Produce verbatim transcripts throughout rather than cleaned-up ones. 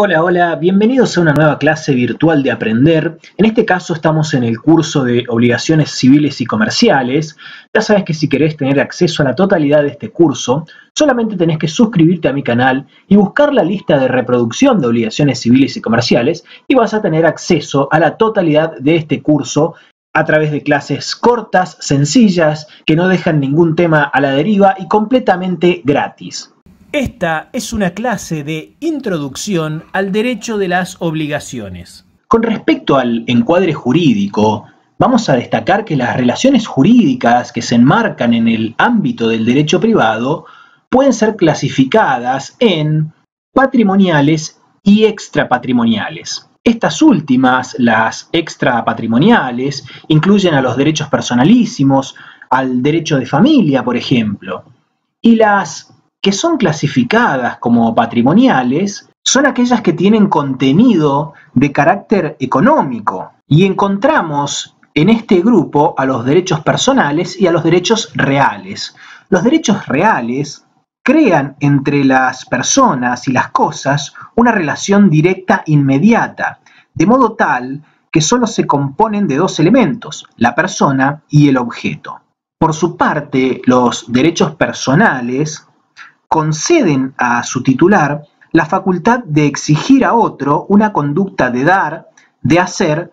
Hola, hola, bienvenidos a una nueva clase virtual de Aprender. En este caso estamos en el curso de Obligaciones Civiles y Comerciales. Ya sabes que si querés tener acceso a la totalidad de este curso, solamente tenés que suscribirte a mi canal y buscar la lista de reproducción de Obligaciones Civiles y Comerciales y vas a tener acceso a la totalidad de este curso a través de clases cortas, sencillas, que no dejan ningún tema a la deriva y completamente gratis. Esta es una clase de introducción al derecho de las obligaciones. Con respecto al encuadre jurídico, vamos a destacar que las relaciones jurídicas que se enmarcan en el ámbito del derecho privado pueden ser clasificadas en patrimoniales y extrapatrimoniales. Estas últimas, las extrapatrimoniales, incluyen a los derechos personalísimos, al derecho de familia, por ejemplo, y las que son clasificadas como patrimoniales, son aquellas que tienen contenido de carácter económico. Y encontramos en este grupo a los derechos personales y a los derechos reales. Los derechos reales crean entre las personas y las cosas una relación directa inmediata, de modo tal que solo se componen de dos elementos, la persona y el objeto. Por su parte, los derechos personales conceden a su titular la facultad de exigir a otro una conducta de dar, de hacer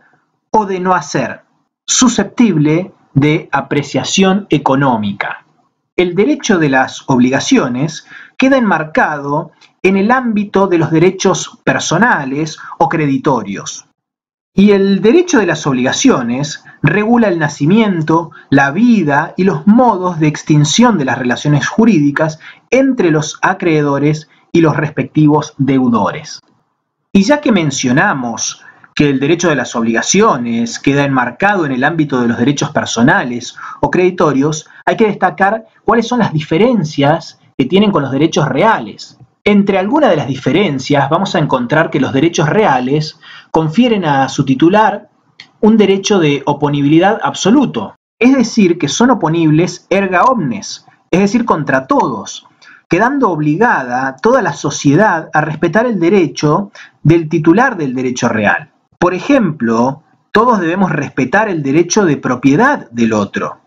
o de no hacer, susceptible de apreciación económica. El derecho de las obligaciones queda enmarcado en el ámbito de los derechos personales o creditorios. Y el derecho de las obligaciones regula el nacimiento, la vida y los modos de extinción de las relaciones jurídicas entre los acreedores y los respectivos deudores. Y ya que mencionamos que el derecho de las obligaciones queda enmarcado en el ámbito de los derechos personales o creditorios, hay que destacar cuáles son las diferencias que tienen con los derechos reales. Entre algunas de las diferencias vamos a encontrar que los derechos reales confieren a su titular un derecho de oponibilidad absoluto, es decir, que son oponibles erga omnes, es decir, contra todos, quedando obligada toda la sociedad a respetar el derecho del titular del derecho real. Por ejemplo, todos debemos respetar el derecho de propiedad del otro.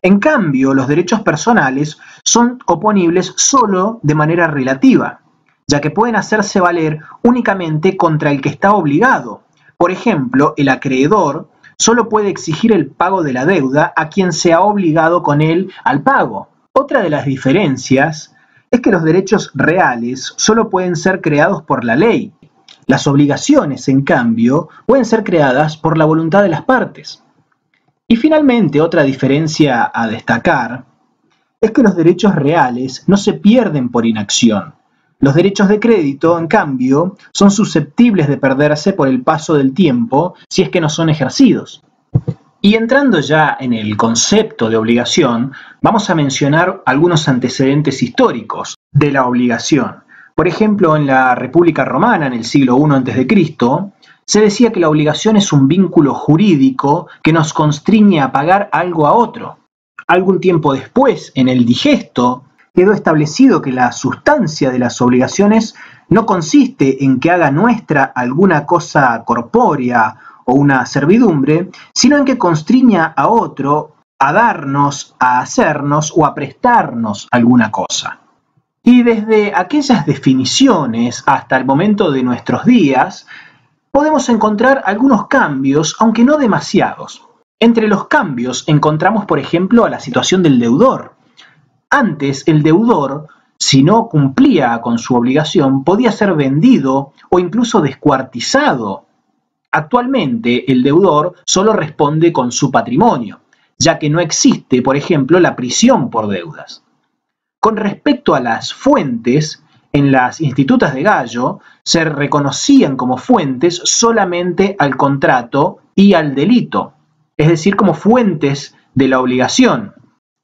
En cambio, los derechos personales son oponibles solo de manera relativa, ya que pueden hacerse valer únicamente contra el que está obligado. Por ejemplo, el acreedor solo puede exigir el pago de la deuda a quien se ha obligado con él al pago. Otra de las diferencias es que los derechos reales solo pueden ser creados por la ley. Las obligaciones, en cambio, pueden ser creadas por la voluntad de las partes. Y finalmente, otra diferencia a destacar es que los derechos reales no se pierden por inacción. Los derechos de crédito, en cambio, son susceptibles de perderse por el paso del tiempo si es que no son ejercidos. Y entrando ya en el concepto de obligación, vamos a mencionar algunos antecedentes históricos de la obligación. Por ejemplo, en la República Romana, en el siglo primero antes de Cristo, se decía que la obligación es un vínculo jurídico que nos constriñe a pagar algo a otro. Algún tiempo después, en el Digesto, quedó establecido que la sustancia de las obligaciones no consiste en que haga nuestra alguna cosa corpórea o una servidumbre, sino en que constriña a otro a darnos, a hacernos o a prestarnos alguna cosa. Y desde aquellas definiciones hasta el momento de nuestros días, podemos encontrar algunos cambios, aunque no demasiados. Entre los cambios encontramos, por ejemplo, a la situación del deudor. Antes, el deudor, si no cumplía con su obligación, podía ser vendido o incluso descuartizado. Actualmente, el deudor solo responde con su patrimonio, ya que no existe, por ejemplo, la prisión por deudas. Con respecto a las fuentes, en las institutas de Gallo se reconocían como fuentes solamente al contrato y al delito, es decir, como fuentes de la obligación,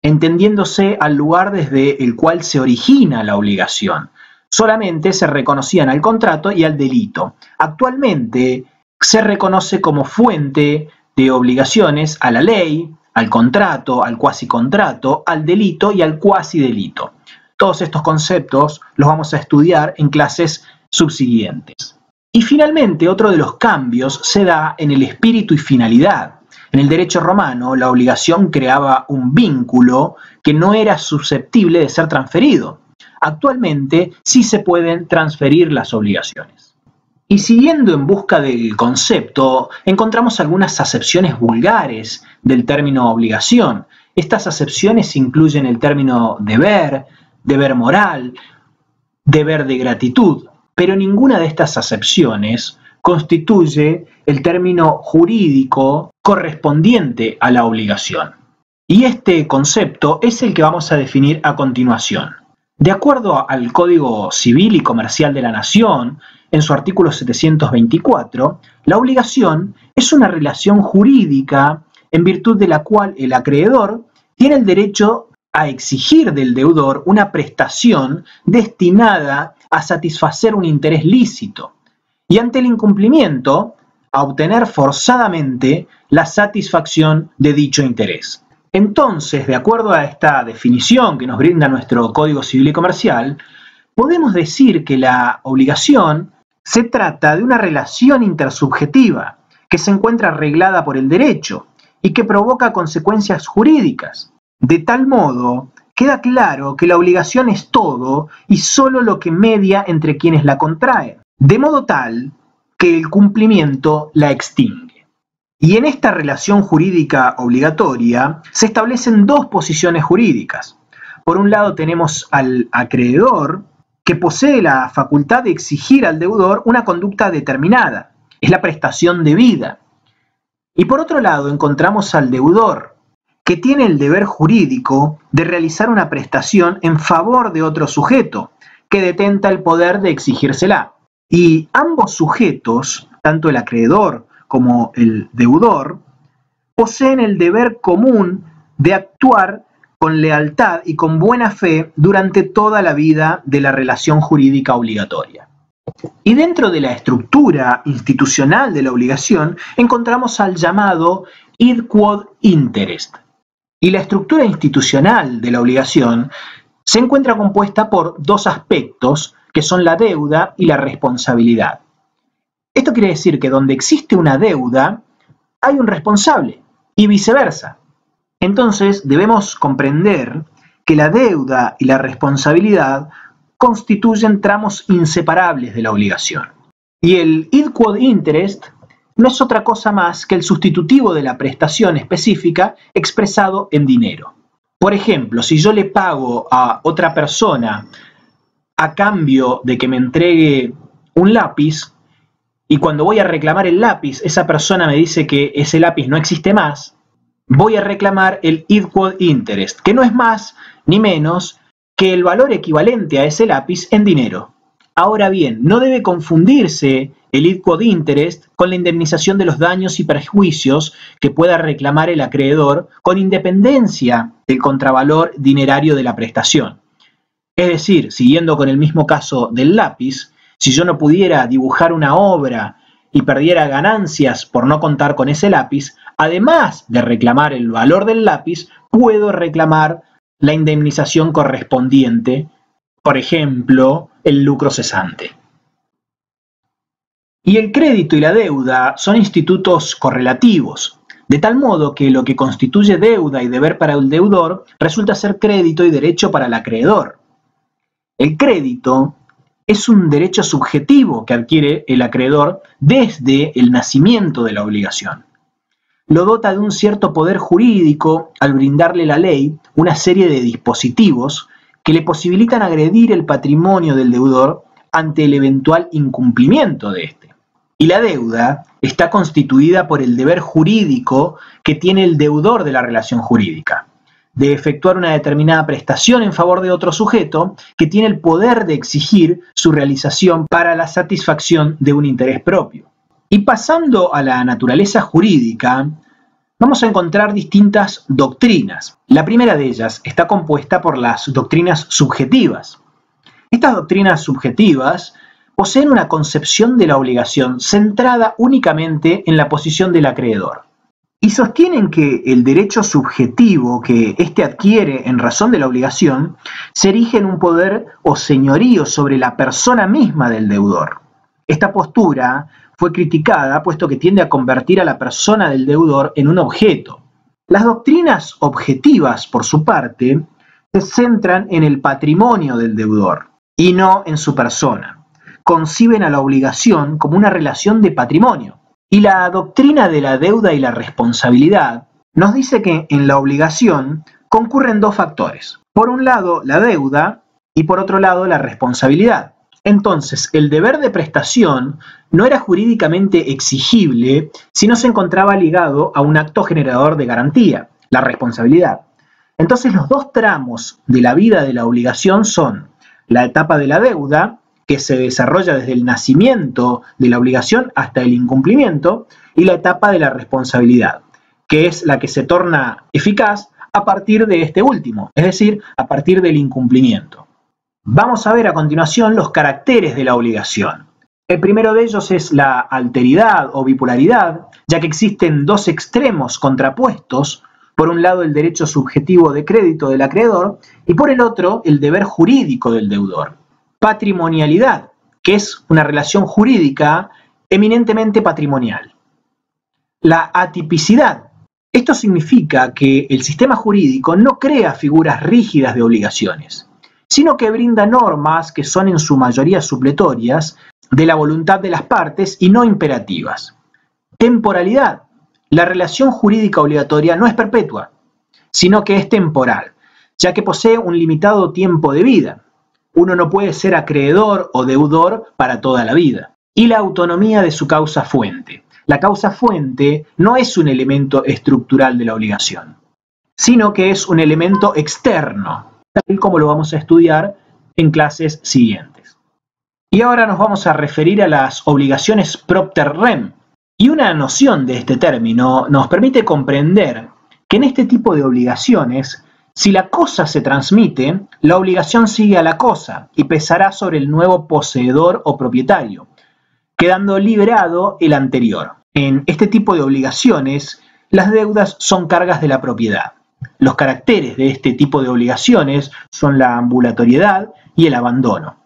entendiéndose al lugar desde el cual se origina la obligación. Solamente se reconocían al contrato y al delito. Actualmente se reconoce como fuente de obligaciones a la ley, al contrato, al cuasicontrato, al delito y al cuasidelito. Todos estos conceptos los vamos a estudiar en clases subsiguientes. Y finalmente, otro de los cambios se da en el espíritu y finalidad. En el derecho romano, la obligación creaba un vínculo que no era susceptible de ser transferido. Actualmente, sí se pueden transferir las obligaciones. Y siguiendo en busca del concepto, encontramos algunas acepciones vulgares del término obligación. Estas acepciones incluyen el término deber, deber moral, deber de gratitud. Pero ninguna de estas acepciones constituye el término jurídico correspondiente a la obligación. Y este concepto es el que vamos a definir a continuación. De acuerdo al Código Civil y Comercial de la Nación, en su artículo setecientos veinticuatro, la obligación es una relación jurídica en virtud de la cual el acreedor tiene el derecho a exigir del deudor una prestación destinada a satisfacer un interés lícito y ante el incumplimiento a obtener forzadamente la satisfacción de dicho interés. Entonces, de acuerdo a esta definición que nos brinda nuestro Código Civil y Comercial, podemos decir que la obligación se trata de una relación intersubjetiva que se encuentra arreglada por el derecho y que provoca consecuencias jurídicas. De tal modo, queda claro que la obligación es todo y solo lo que media entre quienes la contraen, de modo tal que el cumplimiento la extingue. Y en esta relación jurídica obligatoria se establecen dos posiciones jurídicas. Por un lado tenemos al acreedor, que posee la facultad de exigir al deudor una conducta determinada, es la prestación debida. Y por otro lado encontramos al deudor, que tiene el deber jurídico de realizar una prestación en favor de otro sujeto, que detenta el poder de exigírsela. Y ambos sujetos, tanto el acreedor como el deudor, poseen el deber común de actuar con lealtad y con buena fe durante toda la vida de la relación jurídica obligatoria. Y dentro de la estructura institucional de la obligación encontramos al llamado id quod interest. Y la estructura institucional de la obligación se encuentra compuesta por dos aspectos que son la deuda y la responsabilidad. Esto quiere decir que donde existe una deuda hay un responsable y viceversa. Entonces debemos comprender que la deuda y la responsabilidad constituyen tramos inseparables de la obligación. Y el id quod interest no es otra cosa más que el sustitutivo de la prestación específica expresado en dinero. Por ejemplo, si yo le pago a otra persona a cambio de que me entregue un lápiz, y cuando voy a reclamar el lápiz, esa persona me dice que ese lápiz no existe más, voy a reclamar el id quod interest, que no es más ni menos que el valor equivalente a ese lápiz en dinero. Ahora bien, no debe confundirse el id quod interest con la indemnización de los daños y perjuicios que pueda reclamar el acreedor con independencia del contravalor dinerario de la prestación. Es decir, siguiendo con el mismo caso del lápiz, si yo no pudiera dibujar una obra y perdiera ganancias por no contar con ese lápiz, además de reclamar el valor del lápiz, puedo reclamar la indemnización correspondiente, por ejemplo, el lucro cesante. Y el crédito y la deuda son institutos correlativos, de tal modo que lo que constituye deuda y deber para el deudor resulta ser crédito y derecho para el acreedor. El crédito es un derecho subjetivo que adquiere el acreedor desde el nacimiento de la obligación. Lo dota de un cierto poder jurídico al brindarle la ley una serie de dispositivos que le posibilitan agredir el patrimonio del deudor ante el eventual incumplimiento de este. Y la deuda está constituida por el deber jurídico que tiene el deudor de la relación jurídica, de efectuar una determinada prestación en favor de otro sujeto que tiene el poder de exigir su realización para la satisfacción de un interés propio. Y pasando a la naturaleza jurídica, vamos a encontrar distintas doctrinas. La primera de ellas está compuesta por las doctrinas subjetivas. Estas doctrinas subjetivas poseen una concepción de la obligación centrada únicamente en la posición del acreedor y sostienen que el derecho subjetivo que éste adquiere en razón de la obligación se erige en un poder o señorío sobre la persona misma del deudor. Esta postura fue criticada puesto que tiende a convertir a la persona del deudor en un objeto. Las doctrinas objetivas, por su parte, se centran en el patrimonio del deudor y no en su persona. Conciben a la obligación como una relación de patrimonio. Y la doctrina de la deuda y la responsabilidad nos dice que en la obligación concurren dos factores. Por un lado, la deuda y por otro lado, la responsabilidad. Entonces, el deber de prestación no era jurídicamente exigible si no se encontraba ligado a un acto generador de garantía, la responsabilidad. Entonces, los dos tramos de la vida de la obligación son la etapa de la deuda, que se desarrolla desde el nacimiento de la obligación hasta el incumplimiento, y la etapa de la responsabilidad, que es la que se torna eficaz a partir de este último, es decir, a partir del incumplimiento. Vamos a ver a continuación los caracteres de la obligación. El primero de ellos es la alteridad o bipolaridad, ya que existen dos extremos contrapuestos, por un lado el derecho subjetivo de crédito del acreedor y por el otro el deber jurídico del deudor. Patrimonialidad, que es una relación jurídica eminentemente patrimonial. La atipicidad. Esto significa que el sistema jurídico no crea figuras rígidas de obligaciones, sino que brinda normas que son en su mayoría supletorias de la voluntad de las partes y no imperativas. Temporalidad. La relación jurídica obligatoria no es perpetua, sino que es temporal, ya que posee un limitado tiempo de vida. Uno no puede ser acreedor o deudor para toda la vida. Y la autonomía de su causa fuente. La causa fuente no es un elemento estructural de la obligación, sino que es un elemento externo, tal como lo vamos a estudiar en clases siguientes. Y ahora nos vamos a referir a las obligaciones propter rem, y una noción de este término nos permite comprender que en este tipo de obligaciones, si la cosa se transmite, la obligación sigue a la cosa y pesará sobre el nuevo poseedor o propietario, quedando liberado el anterior. En este tipo de obligaciones, las deudas son cargas de la propiedad. Los caracteres de este tipo de obligaciones son la ambulatoriedad y el abandono.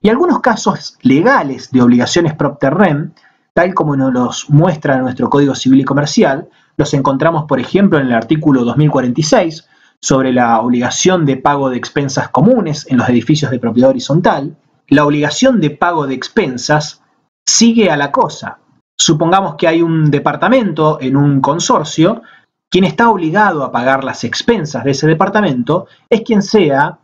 Y algunos casos legales de obligaciones propter rem, tal como nos los muestra nuestro Código Civil y Comercial, los encontramos por ejemplo en el artículo dos mil cuarenta y seis sobre la obligación de pago de expensas comunes en los edificios de propiedad horizontal. La obligación de pago de expensas sigue a la cosa. Supongamos que hay un departamento en un consorcio. Quien está obligado a pagar las expensas de ese departamento es quien sea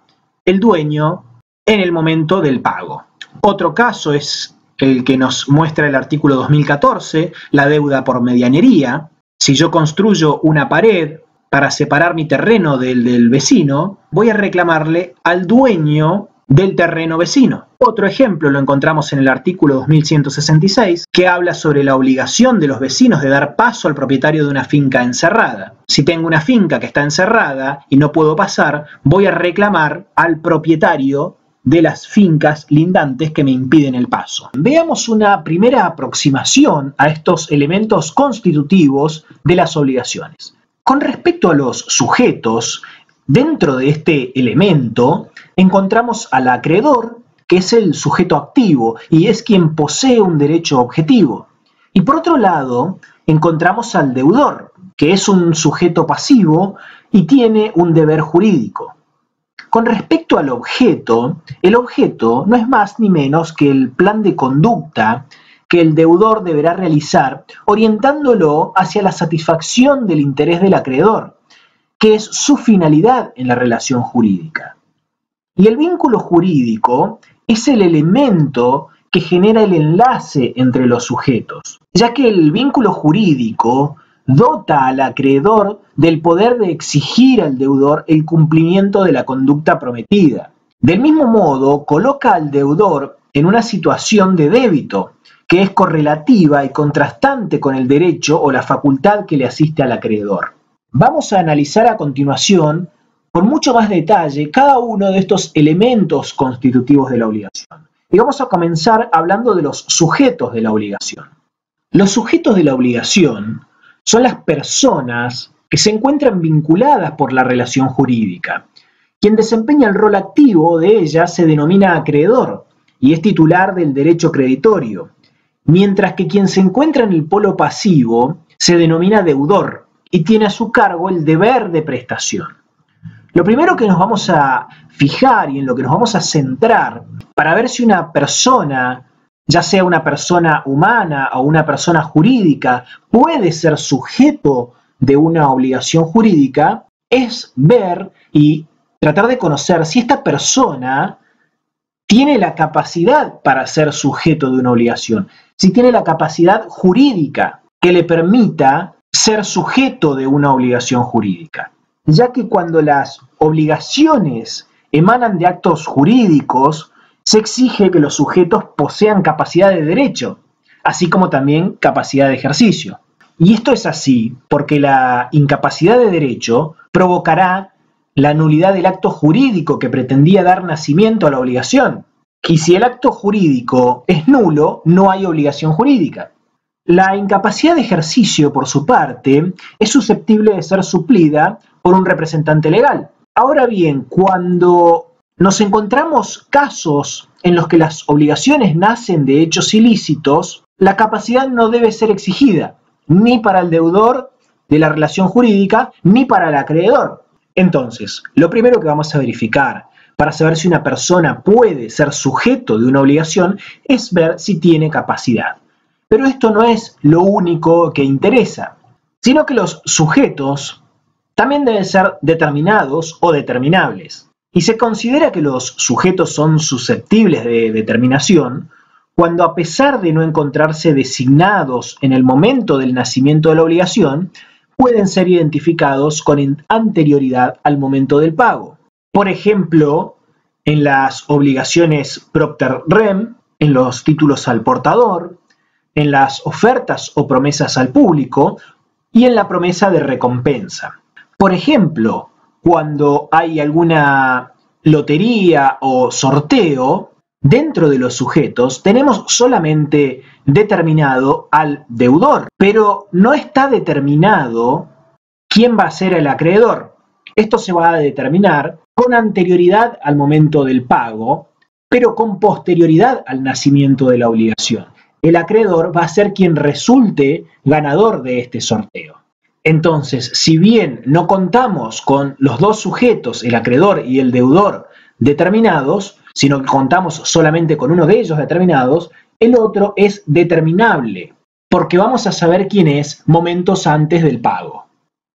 el dueño en el momento del pago. Otro caso es el que nos muestra el artículo dos mil catorce, la deuda por medianería. Si yo construyo una pared para separar mi terreno del del vecino, voy a reclamarle al dueño del terreno vecino. Otro ejemplo lo encontramos en el artículo dos mil ciento sesenta y seis, que habla sobre la obligación de los vecinos de dar paso al propietario de una finca encerrada. Si tengo una finca que está encerrada y no puedo pasar, voy a reclamar al propietario de las fincas lindantes que me impiden el paso. Veamos una primera aproximación a estos elementos constitutivos de las obligaciones. Con respecto a los sujetos, dentro de este elemento encontramos al acreedor, que es el sujeto activo y es quien posee un derecho objetivo. Y por otro lado, encontramos al deudor, que es un sujeto pasivo y tiene un deber jurídico. Con respecto al objeto, el objeto no es más ni menos que el plan de conducta que el deudor deberá realizar orientándolo hacia la satisfacción del interés del acreedor, que es su finalidad en la relación jurídica. Y el vínculo jurídico es el elemento que genera el enlace entre los sujetos, ya que el vínculo jurídico dota al acreedor del poder de exigir al deudor el cumplimiento de la conducta prometida. Del mismo modo, coloca al deudor en una situación de débito, que es correlativa y contrastante con el derecho o la facultad que le asiste al acreedor. Vamos a analizar a continuación con mucho más detalle cada uno de estos elementos constitutivos de la obligación. Y vamos a comenzar hablando de los sujetos de la obligación. Los sujetos de la obligación son las personas que se encuentran vinculadas por la relación jurídica. Quien desempeña el rol activo de ella se denomina acreedor y es titular del derecho creditorio. mientras que quien se encuentra en el polo pasivo se denomina deudor y tiene a su cargo el deber de prestación. Lo primero que nos vamos a fijar y en lo que nos vamos a centrar para ver si una persona, ya sea una persona humana o una persona jurídica, puede ser sujeto de una obligación jurídica, es ver y tratar de conocer si esta persona tiene la capacidad para ser sujeto de una obligación, si tiene la capacidad jurídica que le permita ser sujeto de una obligación jurídica. Ya que cuando las obligaciones emanan de actos jurídicos, se exige que los sujetos posean capacidad de derecho, así como también capacidad de ejercicio. Y esto es así porque la incapacidad de derecho provocará la nulidad del acto jurídico que pretendía dar nacimiento a la obligación. Y si el acto jurídico es nulo, no hay obligación jurídica. La incapacidad de ejercicio, por su parte, es susceptible de ser suplida por un representante legal. Ahora bien, cuando nos encontramos casos en los que las obligaciones nacen de hechos ilícitos, la capacidad no debe ser exigida, ni para el deudor de la relación jurídica, ni para el acreedor. Entonces, lo primero que vamos a verificar para saber si una persona puede ser sujeto de una obligación es ver si tiene capacidad. Pero esto no es lo único que interesa, sino que los sujetos también deben ser determinados o determinables. Y se considera que los sujetos son susceptibles de determinación cuando, a pesar de no encontrarse designados en el momento del nacimiento de la obligación, pueden ser identificados con anterioridad al momento del pago. Por ejemplo, en las obligaciones propter rem, en los títulos al portador, en las ofertas o promesas al público y en la promesa de recompensa. Por ejemplo, cuando hay alguna lotería o sorteo, dentro de los sujetos tenemos solamente determinado al deudor, pero no está determinado quién va a ser el acreedor. Esto se va a determinar con anterioridad al momento del pago, pero con posterioridad al nacimiento de la obligación. El acreedor va a ser quien resulte ganador de este sorteo. Entonces, si bien no contamos con los dos sujetos, el acreedor y el deudor, determinados, sino que contamos solamente con uno de ellos determinados, el otro es determinable, porque vamos a saber quién es momentos antes del pago.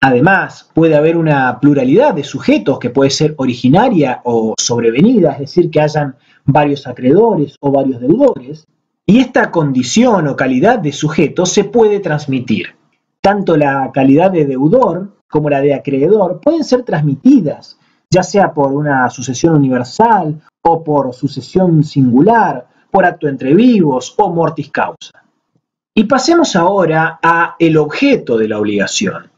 Además, puede haber una pluralidad de sujetos que puede ser originaria o sobrevenida, es decir, que hayan varios acreedores o varios deudores, y esta condición o calidad de sujeto se puede transmitir. Tanto la calidad de deudor como la de acreedor pueden ser transmitidas, ya sea por una sucesión universal o por sucesión singular, por acto entre vivos o mortis causa. Y pasemos ahora a el objeto de la obligación.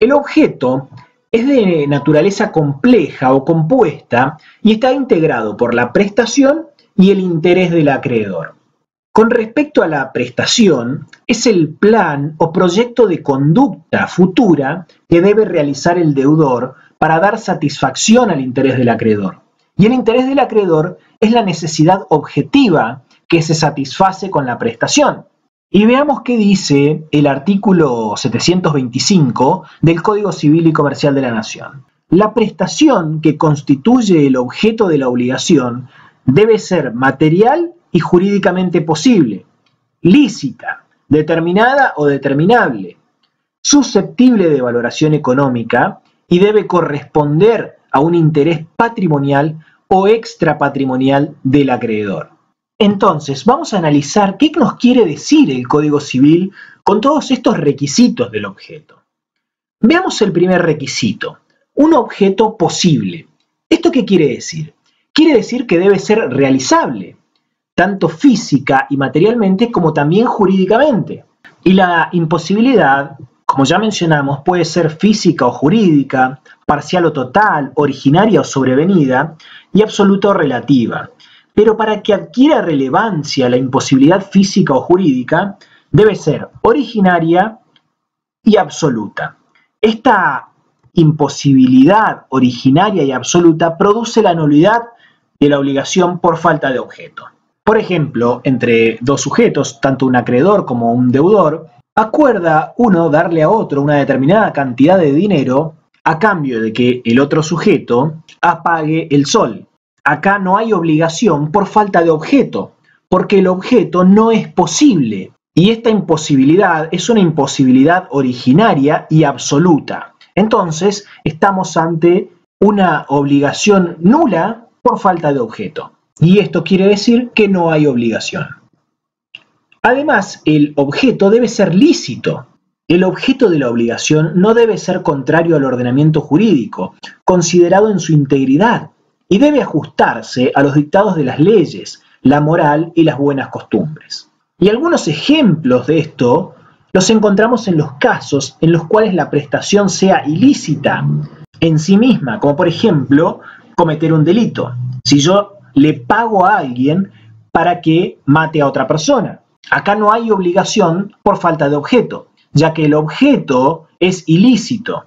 El objeto es de naturaleza compleja o compuesta y está integrado por la prestación y el interés del acreedor. Con respecto a la prestación, es el plan o proyecto de conducta futura que debe realizar el deudor para dar satisfacción al interés del acreedor. Y el interés del acreedor es la necesidad objetiva que se satisface con la prestación. Y veamos qué dice el artículo setecientos veinticinco del Código Civil y Comercial de la Nación. La prestación que constituye el objeto de la obligación debe ser material y jurídicamente posible, lícita, determinada o determinable, susceptible de valoración económica y debe corresponder a un interés patrimonial o extrapatrimonial del acreedor. Entonces, vamos a analizar qué nos quiere decir el Código Civil con todos estos requisitos del objeto. Veamos el primer requisito, un objeto posible. ¿Esto qué quiere decir? Quiere decir que debe ser realizable, tanto física y materialmente como también jurídicamente. Y la imposibilidad, como ya mencionamos, puede ser física o jurídica, parcial o total, originaria o sobrevenida y absoluta o relativa. Pero para que adquiera relevancia la imposibilidad física o jurídica, debe ser originaria y absoluta. Esta imposibilidad originaria y absoluta produce la nulidad de la obligación por falta de objeto. por ejemplo, entre dos sujetos, tanto un acreedor como un deudor, acuerda uno darle a otro una determinada cantidad de dinero a cambio de que el otro sujeto apague el sol. Acá no hay obligación por falta de objeto, porque el objeto no es posible. Y esta imposibilidad es una imposibilidad originaria y absoluta. Entonces, estamos ante una obligación nula por falta de objeto. Y esto quiere decir que no hay obligación. Además, el objeto debe ser lícito. El objeto de la obligación no debe ser contrario al ordenamiento jurídico, considerado en su integridad, y debe ajustarse a los dictados de las leyes, la moral y las buenas costumbres. Y algunos ejemplos de esto los encontramos en los casos en los cuales la prestación sea ilícita en sí misma, como por ejemplo cometer un delito. Si yo le pago a alguien para que mate a otra persona, acá no hay obligación por falta de objeto, ya que el objeto es ilícito.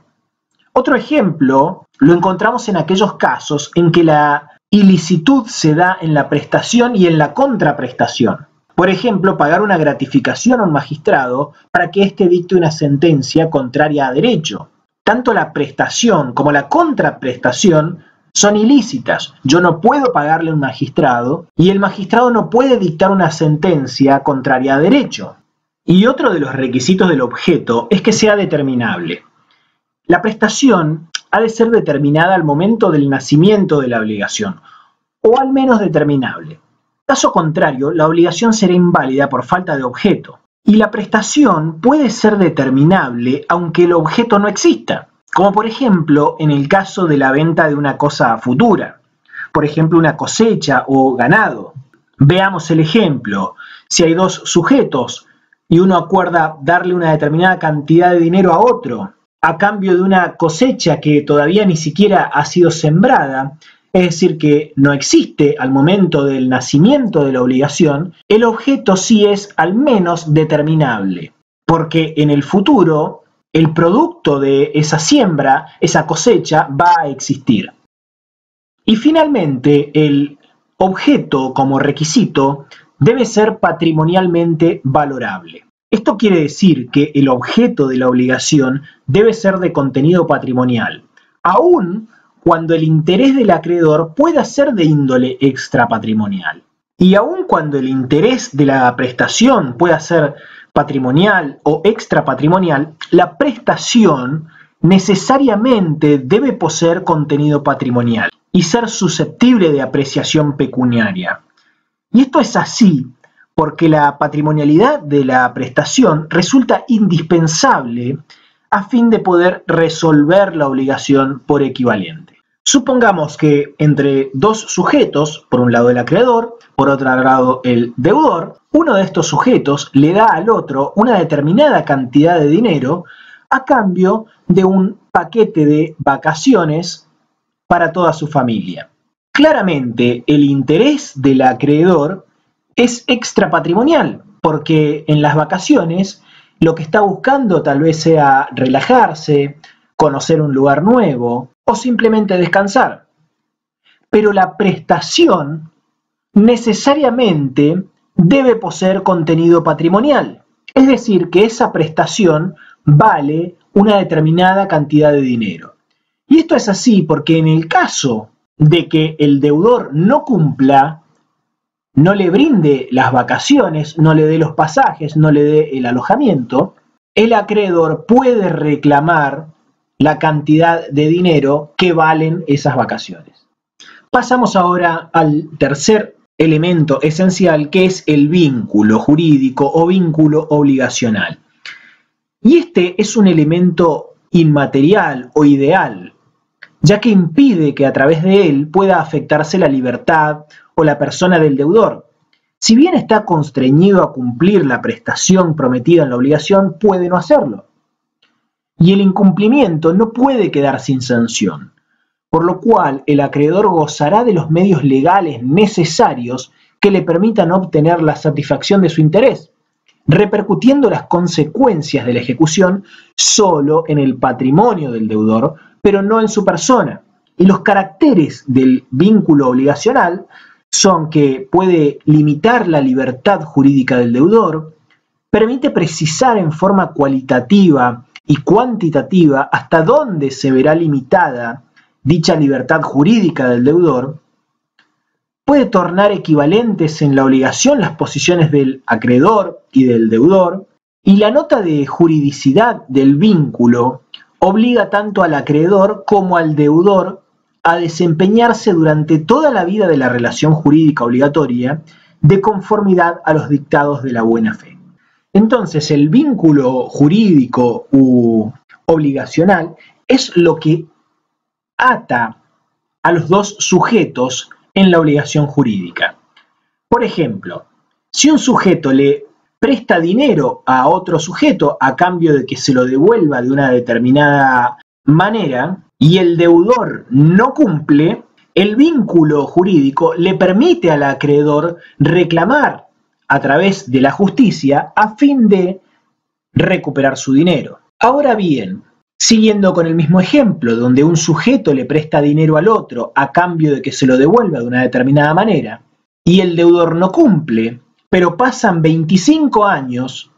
Otro ejemplo lo encontramos en aquellos casos en que la ilicitud se da en la prestación y en la contraprestación. Por ejemplo, pagar una gratificación a un magistrado para que éste dicte una sentencia contraria a derecho. Tanto la prestación como la contraprestación son ilícitas. Yo no puedo pagarle a un magistrado y el magistrado no puede dictar una sentencia contraria a derecho. Y otro de los requisitos del objeto es que sea determinable. La prestación ha de ser determinada al momento del nacimiento de la obligación, o al menos determinable. Caso contrario, la obligación será inválida por falta de objeto. Y la prestación puede ser determinable aunque el objeto no exista, como por ejemplo en el caso de la venta de una cosa futura, por ejemplo una cosecha o ganado. Veamos el ejemplo. Si hay dos sujetos y uno acuerda darle una determinada cantidad de dinero a otro a cambio de una cosecha que todavía ni siquiera ha sido sembrada, es decir, que no existe al momento del nacimiento de la obligación, el objeto sí es al menos determinable, porque en el futuro el producto de esa siembra, esa cosecha, va a existir. Y finalmente, el objeto como requisito debe ser patrimonialmente valorable. Esto quiere decir que el objeto de la obligación debe ser de contenido patrimonial, aún cuando el interés del acreedor pueda ser de índole extrapatrimonial. Y aun cuando el interés de la prestación pueda ser patrimonial o extrapatrimonial, la prestación necesariamente debe poseer contenido patrimonial y ser susceptible de apreciación pecuniaria. Y esto es así porque la patrimonialidad de la prestación resulta indispensable a fin de poder resolver la obligación por equivalente. Supongamos que entre dos sujetos, por un lado el acreedor, por otro lado el deudor, uno de estos sujetos le da al otro una determinada cantidad de dinero a cambio de un paquete de vacaciones para toda su familia. Claramente el interés del acreedor es extrapatrimonial, porque en las vacaciones lo que está buscando tal vez sea relajarse, conocer un lugar nuevo, o simplemente descansar. Pero la prestación necesariamente debe poseer contenido patrimonial. Es decir, que esa prestación vale una determinada cantidad de dinero. Y esto es así porque en el caso de que el deudor no cumpla, no le brinde las vacaciones, no le dé los pasajes, no le dé el alojamiento, el acreedor puede reclamar la cantidad de dinero que valen esas vacaciones. Pasamos ahora al tercer elemento esencial, que es el vínculo jurídico o vínculo obligacional. Y este es un elemento inmaterial o ideal, ya que impide que a través de él pueda afectarse la libertad o la persona del deudor. Si bien está constreñido a cumplir la prestación prometida en la obligación, puede no hacerlo. Y el incumplimiento no puede quedar sin sanción, por lo cual el acreedor gozará de los medios legales necesarios que le permitan obtener la satisfacción de su interés, repercutiendo las consecuencias de la ejecución solo en el patrimonio del deudor, pero no en su persona. Y los caracteres del vínculo obligacional son que puede limitar la libertad jurídica del deudor, permite precisar en forma cualitativa y cuantitativa hasta dónde se verá limitada dicha libertad jurídica del deudor, puede tornar equivalentes en la obligación las posiciones del acreedor y del deudor, y la nota de juridicidad del vínculo obliga tanto al acreedor como al deudor a desempeñarse durante toda la vida de la relación jurídica obligatoria de conformidad a los dictados de la buena fe. Entonces, el vínculo jurídico u obligacional es lo que ata a los dos sujetos en la obligación jurídica. Por ejemplo, si un sujeto le presta dinero a otro sujeto a cambio de que se lo devuelva de una determinada manera y el deudor no cumple, el vínculo jurídico le permite al acreedor reclamar a través de la justicia a fin de recuperar su dinero. Ahora bien, siguiendo con el mismo ejemplo, donde un sujeto le presta dinero al otro a cambio de que se lo devuelva de una determinada manera y el deudor no cumple, pero pasan veinticinco años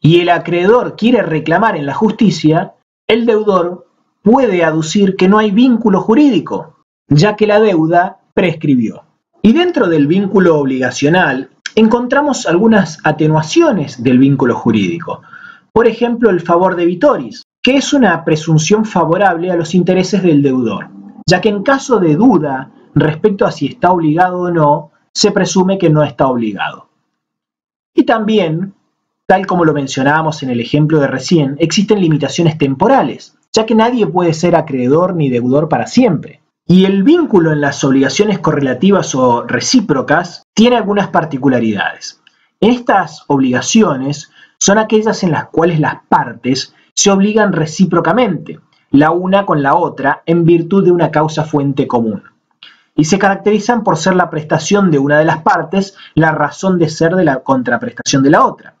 y el acreedor quiere reclamar en la justicia, el deudor puede aducir que no hay vínculo jurídico, ya que la deuda prescribió. Y dentro del vínculo obligacional encontramos algunas atenuaciones del vínculo jurídico. Por ejemplo, el favor de vitoris, que es una presunción favorable a los intereses del deudor, ya que en caso de duda respecto a si está obligado o no, se presume que no está obligado. Y también, tal como lo mencionábamos en el ejemplo de recién, existen limitaciones temporales, ya que nadie puede ser acreedor ni deudor para siempre. Y el vínculo en las obligaciones correlativas o recíprocas tiene algunas particularidades. Estas obligaciones son aquellas en las cuales las partes se obligan recíprocamente, la una con la otra, en virtud de una causa fuente común, y se caracterizan por ser la prestación de una de las partes la razón de ser de la contraprestación de la otra.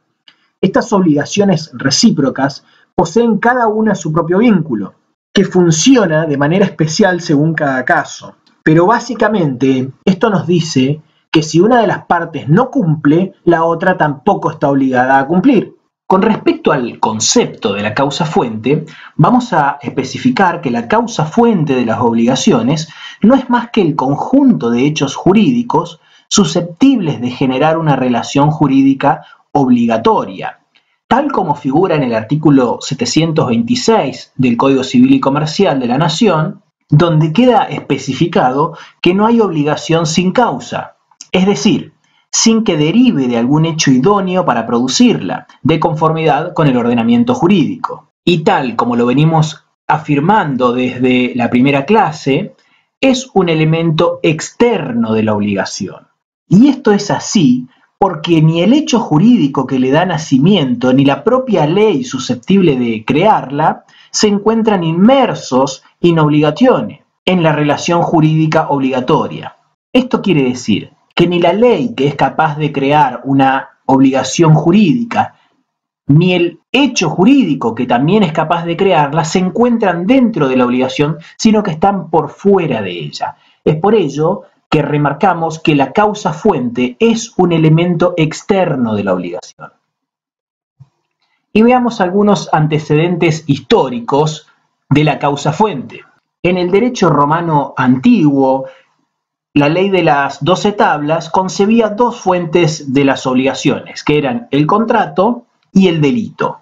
Estas obligaciones recíprocas poseen cada una su propio vínculo, que funciona de manera especial según cada caso. Pero básicamente esto nos dice que si una de las partes no cumple, la otra tampoco está obligada a cumplir. Con respecto al concepto de la causa fuente, vamos a especificar que la causa fuente de las obligaciones no es más que el conjunto de hechos jurídicos susceptibles de generar una relación jurídica obligatoria, tal como figura en el artículo setecientos veintiséis del Código Civil y Comercial de la Nación, donde queda especificado que no hay obligación sin causa, es decir, sin que derive de algún hecho idóneo para producirla, de conformidad con el ordenamiento jurídico. Y tal como lo venimos afirmando desde la primera clase, es un elemento externo de la obligación. Y esto es así porque ni el hecho jurídico que le da nacimiento, ni la propia ley susceptible de crearla, se encuentran inmersos in obligatione, en la relación jurídica obligatoria. Esto quiere decir que ni la ley que es capaz de crear una obligación jurídica, ni el hecho jurídico que también es capaz de crearla, se encuentran dentro de la obligación, sino que están por fuera de ella. Es por ello que remarcamos que la causa fuente es un elemento externo de la obligación. Y veamos algunos antecedentes históricos de la causa fuente. En el derecho romano antiguo, la ley de las doce tablas concebía dos fuentes de las obligaciones, que eran el contrato y el delito.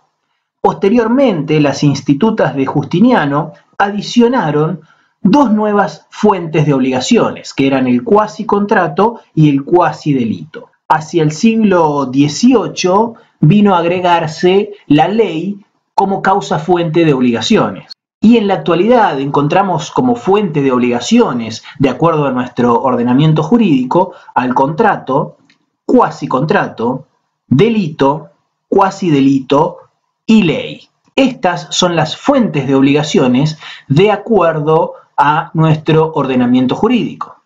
Posteriormente, las institutas de Justiniano adicionaron dos nuevas fuentes de obligaciones, que eran el cuasi contrato y el cuasi delito. Hacia el siglo dieciocho vino a agregarse la ley como causa fuente de obligaciones. Y en la actualidad encontramos como fuente de obligaciones, de acuerdo a nuestro ordenamiento jurídico, al contrato, cuasi contrato, delito, cuasi delito y ley. Estas son las fuentes de obligaciones de acuerdo a nuestro ordenamiento jurídico.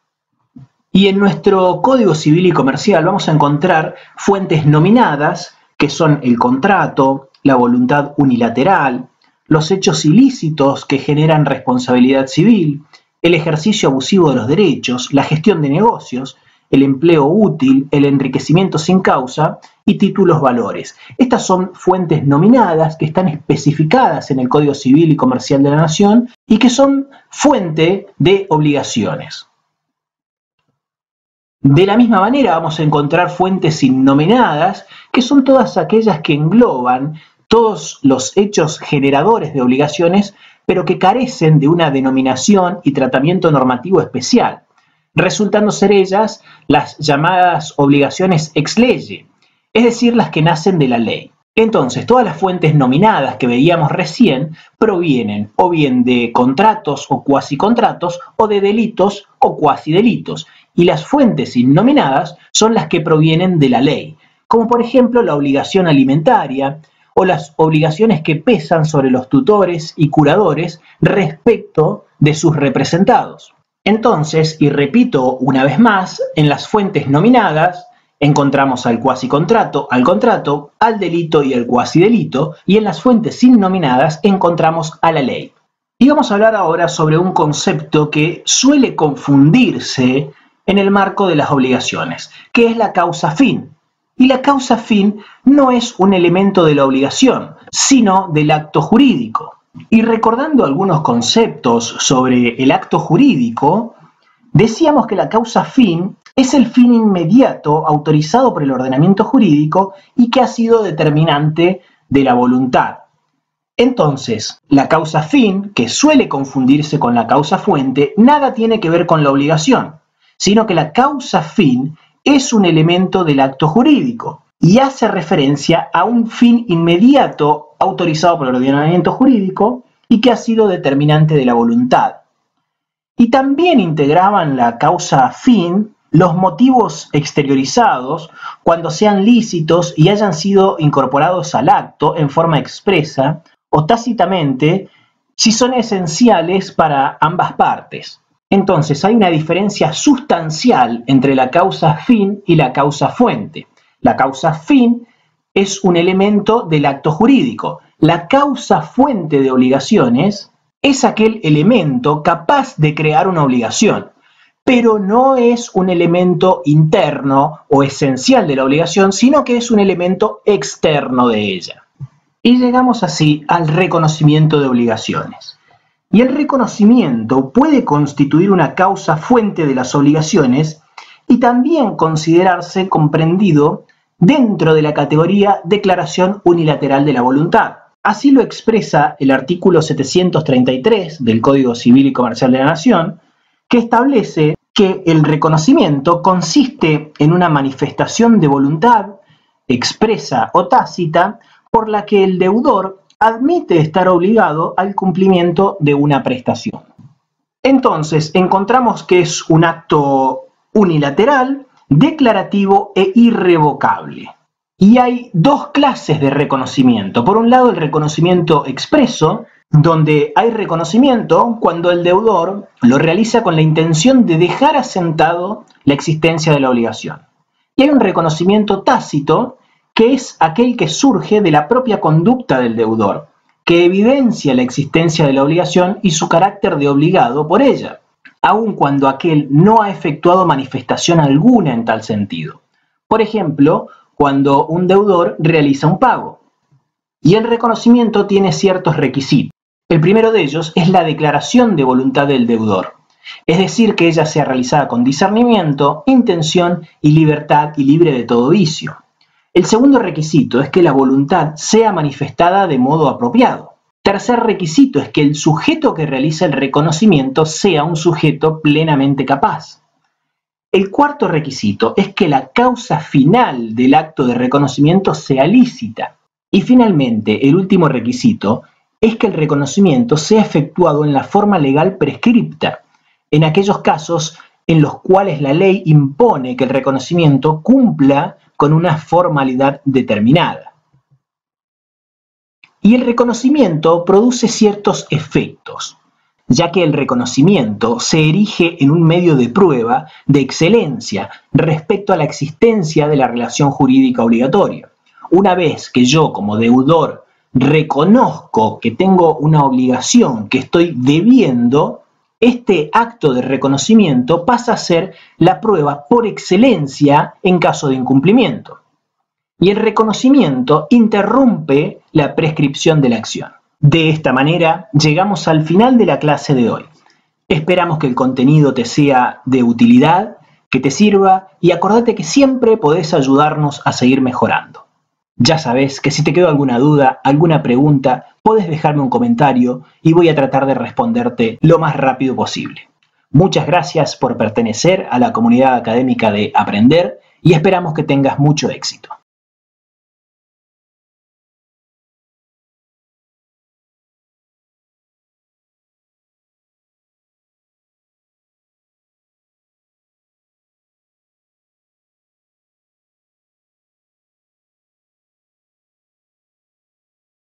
Y en nuestro Código Civil y Comercial vamos a encontrar fuentes nominadas, que son el contrato, la voluntad unilateral, los hechos ilícitos que generan responsabilidad civil, el ejercicio abusivo de los derechos, la gestión de negocios, el empleo útil, el enriquecimiento sin causa y títulos valores. Estas son fuentes nominadas que están especificadas en el Código Civil y Comercial de la Nación y que son fuente de obligaciones. De la misma manera vamos a encontrar fuentes innominadas, que son todas aquellas que engloban todos los hechos generadores de obligaciones, pero que carecen de una denominación y tratamiento normativo especial, resultando ser ellas las llamadas obligaciones ex lege, es decir, las que nacen de la ley. Entonces, todas las fuentes nominadas que veíamos recién provienen o bien de contratos o cuasi contratos o de delitos o cuasi delitos, y las fuentes innominadas son las que provienen de la ley, como por ejemplo la obligación alimentaria, o las obligaciones que pesan sobre los tutores y curadores respecto de sus representados. Entonces, y repito una vez más, en las fuentes nominadas encontramos al cuasicontrato, al contrato, al delito y al cuasidelito, y en las fuentes innominadas encontramos a la ley. Y vamos a hablar ahora sobre un concepto que suele confundirse en el marco de las obligaciones, que es la causa fin. Y la causa fin no es un elemento de la obligación, sino del acto jurídico. Y recordando algunos conceptos sobre el acto jurídico, decíamos que la causa fin es el fin inmediato autorizado por el ordenamiento jurídico y que ha sido determinante de la voluntad. Entonces, la causa fin, que suele confundirse con la causa fuente, nada tiene que ver con la obligación, sino que la causa fin es un elemento del acto jurídico y hace referencia a un fin inmediato autorizado por el ordenamiento jurídico y que ha sido determinante de la voluntad. Y también integraban la causa fin los motivos exteriorizados cuando sean lícitos y hayan sido incorporados al acto en forma expresa o tácitamente si son esenciales para ambas partes. Entonces hay una diferencia sustancial entre la causa fin y la causa fuente. La causa fin es un elemento del acto jurídico. La causa fuente de obligaciones es aquel elemento capaz de crear una obligación, pero no es un elemento interno o esencial de la obligación, sino que es un elemento externo de ella. Y llegamos así al reconocimiento de obligaciones. Y el reconocimiento puede constituir una causa fuente de las obligaciones y también considerarse comprendido dentro de la categoría Declaración Unilateral de la Voluntad. Así lo expresa el artículo setecientos treinta y tres del Código Civil y Comercial de la Nación, que establece que el reconocimiento consiste en una manifestación de voluntad expresa o tácita por la que el deudor admite estar obligado al cumplimiento de una prestación. Entonces, encontramos que es un acto unilateral, declarativo e irrevocable. Y hay dos clases de reconocimiento. Por un lado, el reconocimiento expreso, donde hay reconocimiento cuando el deudor lo realiza con la intención de dejar asentado la existencia de la obligación. Y hay un reconocimiento tácito, que es aquel que surge de la propia conducta del deudor, que evidencia la existencia de la obligación y su carácter de obligado por ella, aun cuando aquel no ha efectuado manifestación alguna en tal sentido. Por ejemplo, cuando un deudor realiza un pago. Y el reconocimiento tiene ciertos requisitos. El primero de ellos es la declaración de voluntad del deudor, es decir, que ella sea realizada con discernimiento, intención y libertad y libre de todo vicio. El segundo requisito es que la voluntad sea manifestada de modo apropiado. Tercer requisito es que el sujeto que realiza el reconocimiento sea un sujeto plenamente capaz. El cuarto requisito es que la causa final del acto de reconocimiento sea lícita. Y finalmente, el último requisito es que el reconocimiento sea efectuado en la forma legal prescripta, en aquellos casos en los cuales la ley impone que el reconocimiento cumpla con una formalidad determinada. Y el reconocimiento produce ciertos efectos, ya que el reconocimiento se erige en un medio de prueba de excelencia respecto a la existencia de la relación jurídica obligatoria. Una vez que yo, como deudor, reconozco que tengo una obligación que estoy debiendo, Este acto de reconocimiento pasa a ser la prueba por excelencia en caso de incumplimiento. Y el reconocimiento interrumpe la prescripción de la acción. De esta manera, llegamos al final de la clase de hoy. Esperamos que el contenido te sea de utilidad, que te sirva, y acordate que siempre podés ayudarnos a seguir mejorando. Ya sabés que si te quedó alguna duda, alguna pregunta, podés dejarme un comentario y voy a tratar de responderte lo más rápido posible. Muchas gracias por pertenecer a la comunidad académica de Aprender y esperamos que tengas mucho éxito.